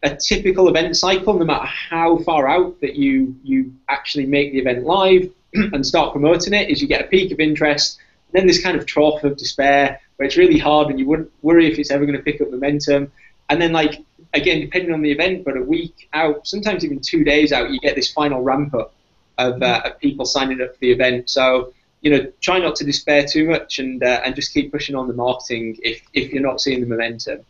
a typical event cycle, no matter how far out that you, you actually make the event live and start promoting it, is you get a peak of interest, then this kind of trough of despair where it's really hard and you wouldn't worry if it's ever going to pick up momentum. And then, like, again, depending on the event, but a week out, sometimes even two days out, you get this final ramp up of, uh, of people signing up for the event. So, you know, try not to despair too much and uh, and just keep pushing on the marketing if, if you're not seeing the momentum.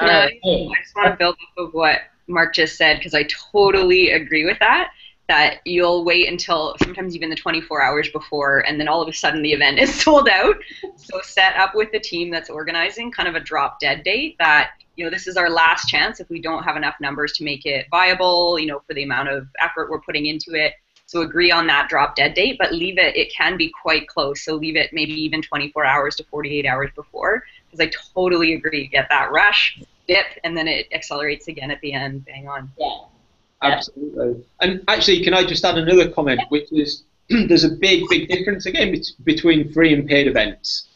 No, uh, I just want to build off of what Mark just said, because I totally agree with that, that you'll wait until sometimes even the twenty-four hours before, and then all of a sudden the event is sold out. So set up with the team that's organizing kind of a drop dead date that, you know, this is our last chance if we don't have enough numbers to make it viable, you know, for the amount of effort we're putting into it. So agree on that drop dead date, but leave it, it can be quite close. So leave it maybe even twenty-four hours to forty-eight hours before, because I totally agree. You get that rush, dip, and then it accelerates again at the end, bang on. Yeah. Absolutely. And actually, can I just add another comment, which is there's a big, big difference, again, between free and paid events.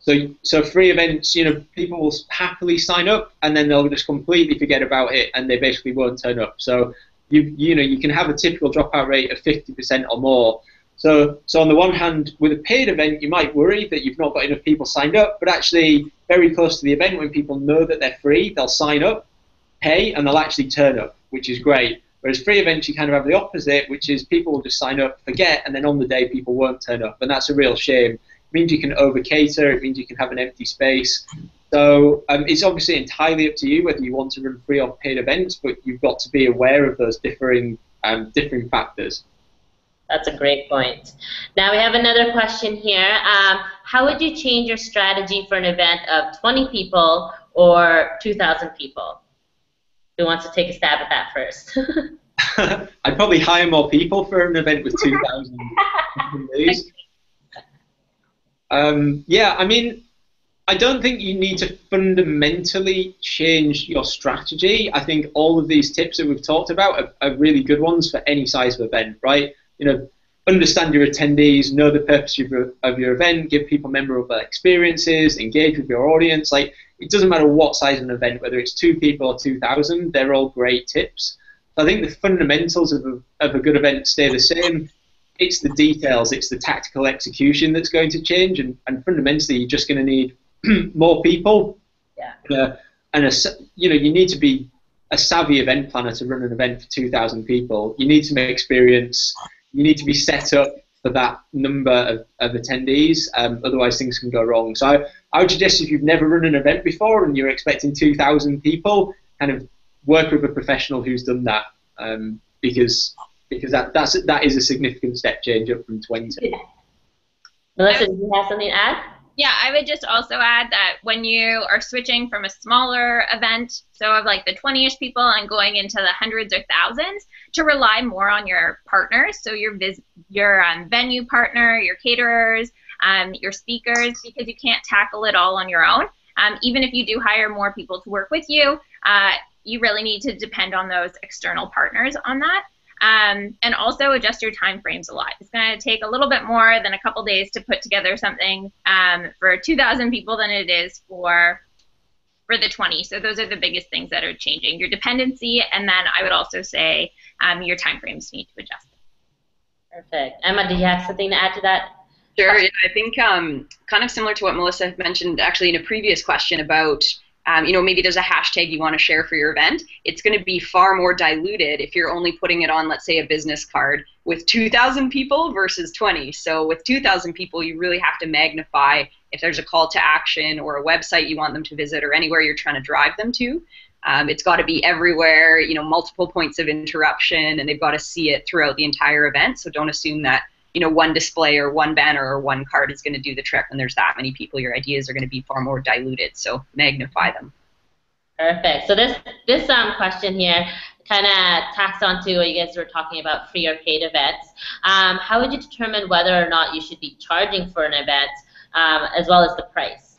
So, so free events, you know, people will happily sign up, and then they'll just completely forget about it, and they basically won't turn up. So You, you know, you can have a typical dropout rate of fifty percent or more. So, so on the one hand, with a paid event, you might worry that you've not got enough people signed up, but actually very close to the event, when people know that they're free, they'll sign up, pay, and they'll actually turn up, which is great. Whereas free events, you kind of have the opposite, which is people will just sign up, forget, and then on the day people won't turn up, and that's a real shame. It means you can over-cater, it means you can have an empty space. So um, it's obviously entirely up to you whether you want to run free or paid events, but you've got to be aware of those differing, um, differing factors. That's a great point. Now we have another question here. Um, how would you change your strategy for an event of twenty people or two thousand people? Who wants to take a stab at that first? I'd probably hire more people for an event with two thousand. um, yeah, I mean, I don't think you need to fundamentally change your strategy. I think all of these tips that we've talked about are, are really good ones for any size of event, right? You know, understand your attendees, know the purpose of your, of your event, give people memorable experiences, engage with your audience. Like, it doesn't matter what size of an event, whether it's two people or two thousand, they're all great tips. So I think the fundamentals of a, of a good event stay the same. It's the details, it's the tactical execution that's going to change, and, and fundamentally you're just going to need more people, yeah. uh, and a, you know, you need to be a savvy event planner to run an event for two thousand people. You need to make experience. You need to be set up for that number of, of attendees. Um, otherwise, things can go wrong. So I, I would suggest if you've never run an event before and you're expecting two thousand people, kind of work with a professional who's done that, um, because because that that's that is a significant step change up from twenty. Yeah. Melissa, do you have something to add? Yeah, I would just also add that when you are switching from a smaller event, so of like the twenty-ish people and going into the hundreds or thousands, to rely more on your partners, so your vis your um, venue partner, your caterers, um, your speakers, because you can't tackle it all on your own. Um, even if you do hire more people to work with you, uh, you really need to depend on those external partners on that. Um, and also adjust your time frames a lot. It's going to take a little bit more than a couple days to put together something um, for two thousand people than it is for for the twenty. So those are the biggest things that are changing. Your dependency, and then I would also say um, your time frames need to adjust. Perfect. Emma, do you have something to add to that? Sure. Yeah, I think um, kind of similar to what Melissa mentioned actually in a previous question about Um, you know, maybe there's a hashtag you want to share for your event. It's going to be far more diluted if you're only putting it on, let's say, a business card with two thousand people versus twenty. So with two thousand people, you really have to magnify if there's a call to action or a website you want them to visit or anywhere you're trying to drive them to. Um, it's got to be everywhere, you know, multiple points of interruption, and they've got to see it throughout the entire event. So don't assume that, you know, one display or one banner or one card is going to do the trick when there's that many people. Your ideas are going to be far more diluted, so magnify them. Perfect. So this this um, question here, kind of tacks onto what you guys were talking about, free or paid events. Um, how would you determine whether or not you should be charging for an event, um, as well as the price?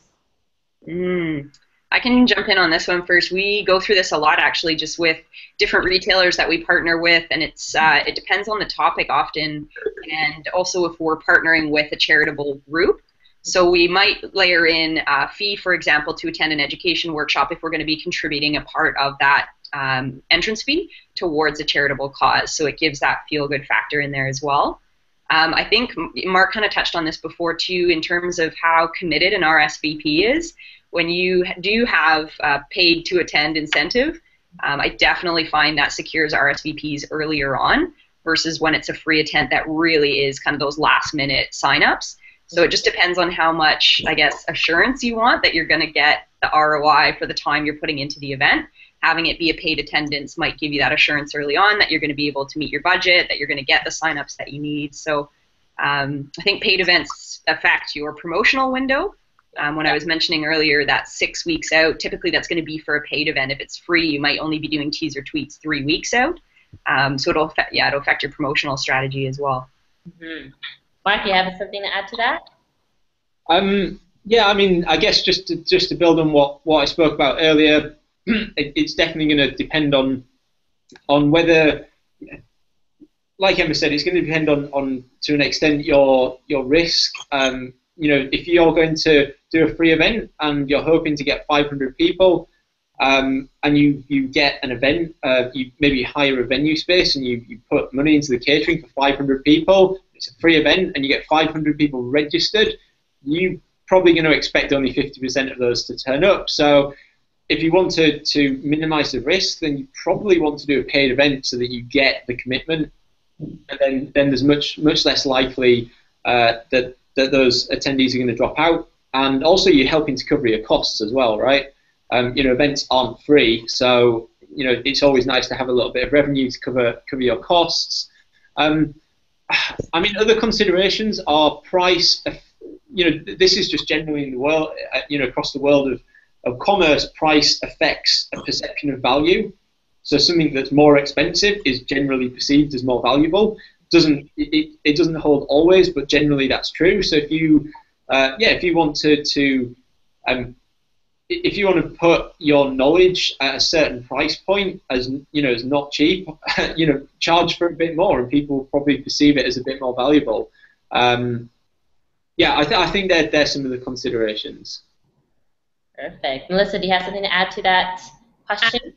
Mm. I can jump in on this one first. We go through this a lot, actually, just with different retailers that we partner with, and it's uh, it depends on the topic often, and also if we're partnering with a charitable group. So we might layer in a fee, for example, to attend an education workshop if we're going to be contributing a part of that um, entrance fee towards a charitable cause. So it gives that feel-good factor in there as well. Um, I think Mark kind of touched on this before, too, in terms of how committed an R S V P is. When you do have a paid-to-attend incentive, um, I definitely find that secures R S V Ps earlier on versus when it's a free attend that really is kind of those last-minute sign-ups. So it just depends on how much, I guess, assurance you want that you're going to get the R O I for the time you're putting into the event. Having it be a paid attendance might give you that assurance early on that you're going to be able to meet your budget, that you're going to get the sign-ups that you need. So um, I think paid events affect your promotional window. Um, when I was mentioning earlier that six weeks out, typically that's going to be for a paid event. If it's free, you might only be doing teaser tweets three weeks out. Um, so it'll affect, yeah, it'll affect your promotional strategy as well. Mm-hmm. Mark, do you have something to add to that? Um, yeah, I mean, I guess just to, just to build on what, what I spoke about earlier, it, it's definitely going to depend on on whether, like Emma said, it's going to depend on, on to an extent your your risk. Um, you know, if you're going to do a free event and you're hoping to get five hundred people, um, and you, you get an event, uh, you maybe hire a venue space and you, you put money into the catering for five hundred people. It's a free event and you get five hundred people registered, you're probably going to expect only fifty percent of those to turn up. So if you want to, to minimize the risk, then you probably want to do a paid event so that you get the commitment, and then, then there's much much less likely uh, that, that those attendees are going to drop out. And also you're helping to cover your costs as well, right? Um, you know, events aren't free, so you know it's always nice to have a little bit of revenue to cover, cover your costs. Um, I mean, other considerations are price. You know, this is just generally in the world, you know, across the world of, of commerce, price affects a perception of value. So something that's more expensive is generally perceived as more valuable. Doesn't it? It doesn't hold always, but generally that's true. So if you, uh, yeah, if you want to, to um, if you want to put your knowledge at a certain price point, as you know, is not cheap, you know, charge for a bit more, and people will probably perceive it as a bit more valuable. Um, yeah, I, th I think that there's some of the considerations. Perfect, Melissa. Do you have something to add to that question?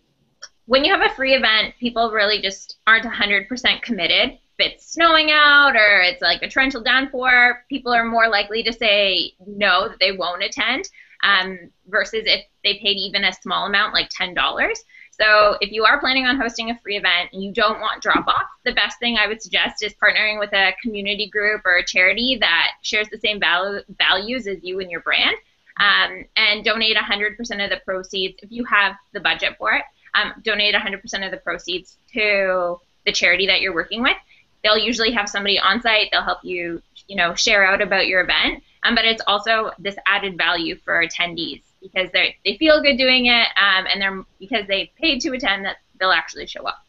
When you have a free event, people really just aren't one hundred percent committed. If it's snowing out or it's like a torrential downpour, people are more likely to say no, that they won't attend. Um, versus if they paid even a small amount, like ten dollars. So if you are planning on hosting a free event and you don't want drop-off, the best thing I would suggest is partnering with a community group or a charity that shares the same value, values as you and your brand, um, and donate one hundred percent of the proceeds, if you have the budget for it, um, donate one hundred percent of the proceeds to the charity that you're working with. They'll usually have somebody on site, they'll help you, you know, share out about your event. Um, but it's also this added value for attendees because they they feel good doing it, um, and they're because they paid to attend that they'll actually show up.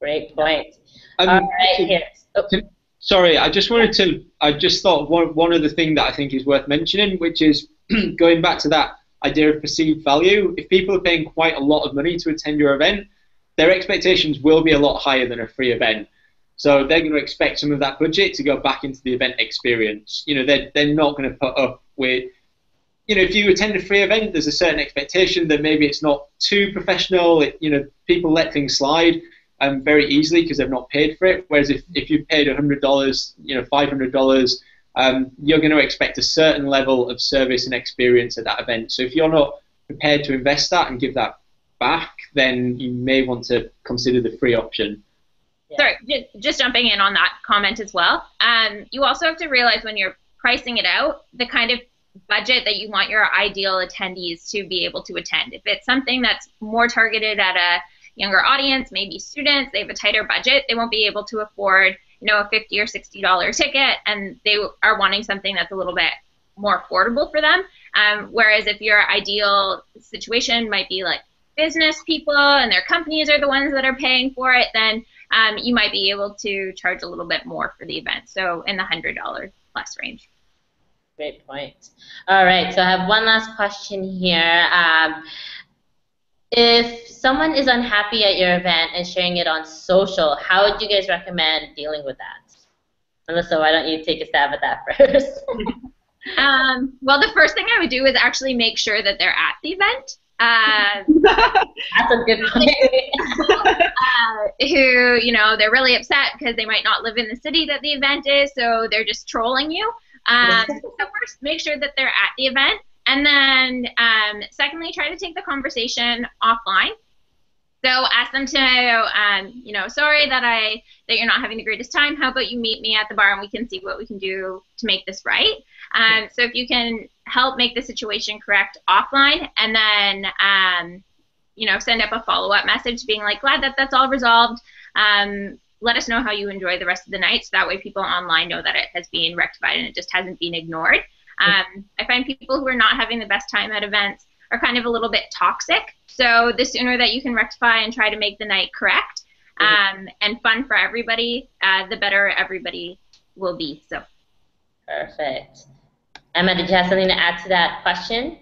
Great point. Um, All right, can, oh. can, sorry, I just wanted to. I just thought one one other thing that I think is worth mentioning, which is going back to that idea of perceived value. If people are paying quite a lot of money to attend your event, their expectations will be a lot higher than a free event. So they're going to expect some of that budget to go back into the event experience. You know, they're, they're not going to put up with, you know, if you attend a free event, there's a certain expectation that maybe it's not too professional. It, you know, people let things slide um, very easily because they've not paid for it. Whereas if, if you've paid one hundred dollars, you know, five hundred dollars, um, you're going to expect a certain level of service and experience at that event. So if you're not prepared to invest that and give that back, then you may want to consider the free option. Sorry, just jumping in on that comment as well. Um, you also have to realize when you're pricing it out, the kind of budget that you want your ideal attendees to be able to attend. If it's something that's more targeted at a younger audience, maybe students, they have a tighter budget, they won't be able to afford, you know, a fifty or sixty dollar ticket, and they are wanting something that's a little bit more affordable for them. Um, whereas if your ideal situation might be like business people and their companies are the ones that are paying for it, then um, you might be able to charge a little bit more for the event, so in the one hundred dollars plus range. Great point. All right, so I have one last question here. Um, if someone is unhappy at your event and sharing it on social, how would you guys recommend dealing with that? Melissa, why don't you take a stab at that first? um, well, the first thing I would do is actually make sure that they're at the event. Uh, That's a good point. uh, who, you know, they're really upset because they might not live in the city that the event is, so they're just trolling you. Um, so first, make sure that they're at the event, and then um, secondly, try to take the conversation offline. So ask them to, um, you know, sorry that I that you're not having the greatest time. How about you meet me at the bar and we can see what we can do to make this right. Um, so if you can help make the situation correct offline, and then um, you know, send up a follow-up message being like, glad that that's all resolved. Um, Let us know how you enjoy the rest of the night, so that way people online know that it has been rectified and it just hasn't been ignored. Um, I find people who are not having the best time at events are kind of a little bit toxic. So the sooner that you can rectify and try to make the night correct um, and fun for everybody, uh, the better everybody will be. So. Perfect. Emma, did you have something to add to that question?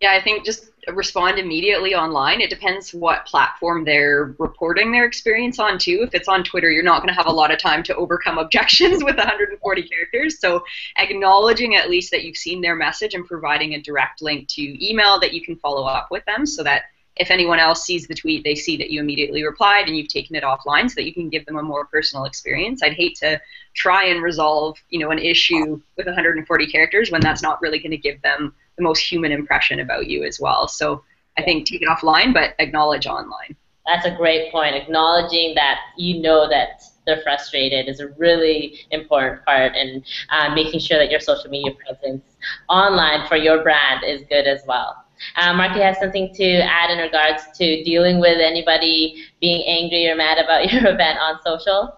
Yeah, I think just respond immediately online. It depends what platform they're reporting their experience on, too. If it's on Twitter, you're not going to have a lot of time to overcome objections with one hundred forty characters. So acknowledging at least that you've seen their message and providing a direct link to email that you can follow up with them, so that if anyone else sees the tweet, they see that you immediately replied and you've taken it offline, so that you can give them a more personal experience. I'd hate to try and resolve, you know, an issue with one hundred forty characters when that's not really going to give them the most human impression about you as well. So I think take it offline, but acknowledge online. That's a great point. Acknowledging that you know that they're frustrated is a really important part, and uh, making sure that your social media presence online for your brand is good as well. Um, Mark, do you have something to add in regards to dealing with anybody being angry or mad about your event on social?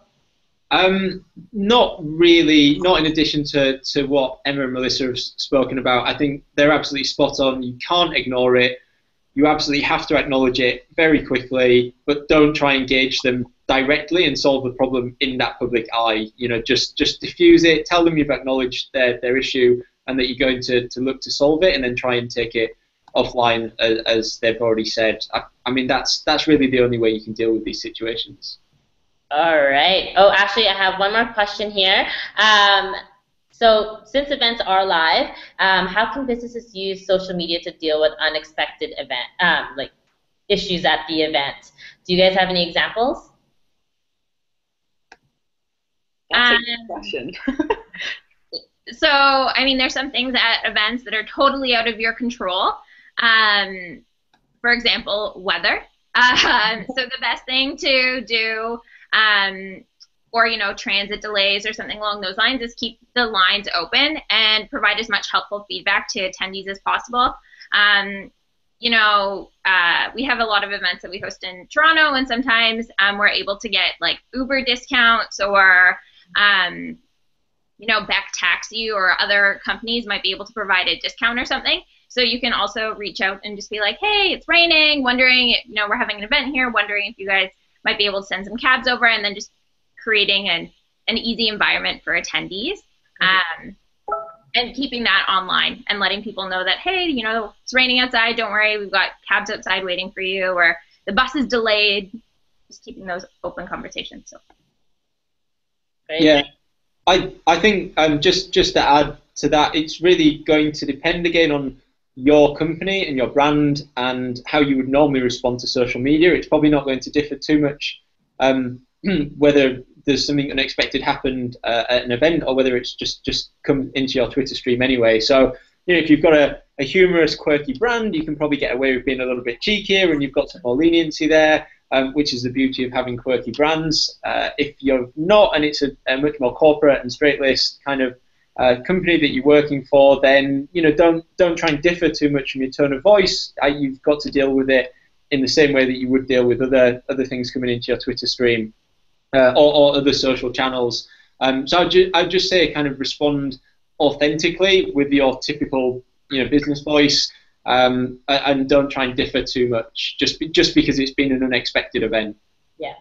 Um, not really, not in addition to, to what Emma and Melissa have spoken about. I think they're absolutely spot on. You can't ignore it. You absolutely have to acknowledge it very quickly, but don't try and engage them directly and solve the problem in that public eye. You know, just, just diffuse it, tell them you've acknowledged their, their issue and that you're going to, to look to solve it, and then try and take it offline, as, as they've already said. I, I mean, that's, that's really the only way you can deal with these situations. All right. Oh, actually, I have one more question here. Um, so since events are live, um, how can businesses use social media to deal with unexpected event, um, like issues at the event? Do you guys have any examples? That's a good question. So, I mean, there's some things at events that are totally out of your control. Um, for example, weather. Uh, so the best thing to do, um, or, you know, transit delays or something along those lines, is keep the lines open and provide as much helpful feedback to attendees as possible. Um, you know, uh, we have a lot of events that we host in Toronto, and sometimes um, we're able to get, like, Uber discounts, or um, you know, Beck Taxi or other companies might be able to provide a discount or something. So you can also reach out and just be like, hey, it's raining, wondering, if, you know, we're having an event here, wondering if you guys might be able to send some cabs over, and then just creating an, an easy environment for attendees, um, and keeping that online and letting people know that, hey, you know, it's raining outside, don't worry, we've got cabs outside waiting for you, or the bus is delayed, just keeping those open conversations. So. Great. Yeah. I, I think um, just, just to add to that, it's really going to depend again on your company and your brand and how you would normally respond to social media. It's probably not going to differ too much um, whether there's something unexpected happened uh, at an event or whether it's just, just come into your Twitter stream anyway. So, you know, if you've got a, a humorous, quirky brand, you can probably get away with being a little bit cheekier, and you've got some more leniency there. Um, which is the beauty of having quirky brands. Uh, if you're not, and it's a, a much more corporate and straight-laced kind of uh, company that you're working for, then, you know, don't don't try and differ too much from your tone of voice. Uh, you've got to deal with it in the same way that you would deal with other other things coming into your Twitter stream uh, or, or other social channels. Um, so I'd ju I'd just say kind of respond authentically with your typical, you know, business voice. um, and don't try and differ too much, just be, just because it's been an unexpected event. Yeah.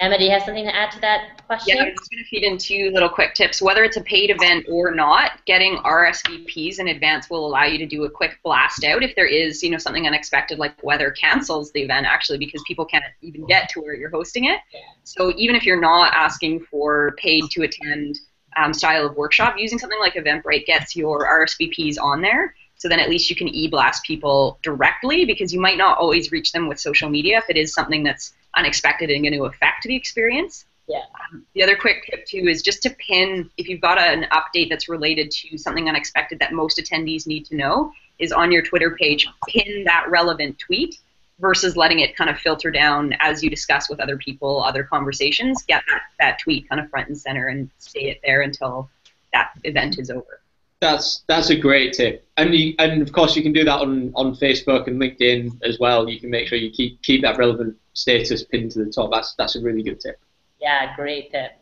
Emma, do you have something to add to that question? Yeah, I'm just going to feed in two little quick tips. Whether it's a paid event or not, getting R S V Ps in advance will allow you to do a quick blast out if there is, you know, something unexpected, like weather cancels the event actually because people can't even get to where you're hosting it. So even if you're not asking for paid to attend um, style of workshop, using something like Eventbrite gets your R S V Ps on there. So then at least you can e-blast people directly, because you might not always reach them with social media if it is something that's unexpected and going to affect the experience. Yeah. Um, the other quick tip too is just to pin, if you've got a, an update that's related to something unexpected that most attendees need to know, is on your Twitter page, pin that relevant tweet versus letting it kind of filter down as you discuss with other people, other conversations. Get that, that tweet kind of front and center and stay it there until that event is over. That's that's a great tip, and you, and of course you can do that on on Facebook and LinkedIn as well. You can make sure you keep keep that relevant status pinned to the top. That's that's a really good tip. Yeah, great tip.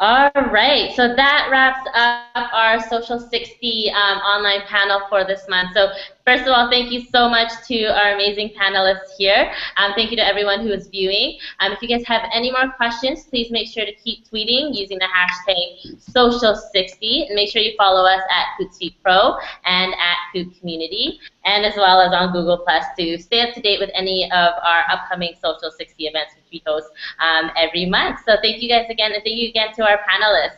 All right, so that wraps up our Social sixty um, online panel for this month. So first of all, thank you so much to our amazing panelists here. Um, thank you to everyone who is viewing. Um, if you guys have any more questions, please make sure to keep tweeting using the hashtag Social sixty. And make sure you follow us at Hootsuite Pro and at Food Community, and as well as on Google Plus to stay up to date with any of our upcoming Social sixty events, which we host um, every month. So thank you guys again, and thank you again to our panelists.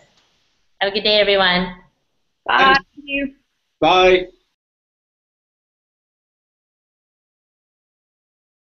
Have a good day, everyone. Bye. Bye.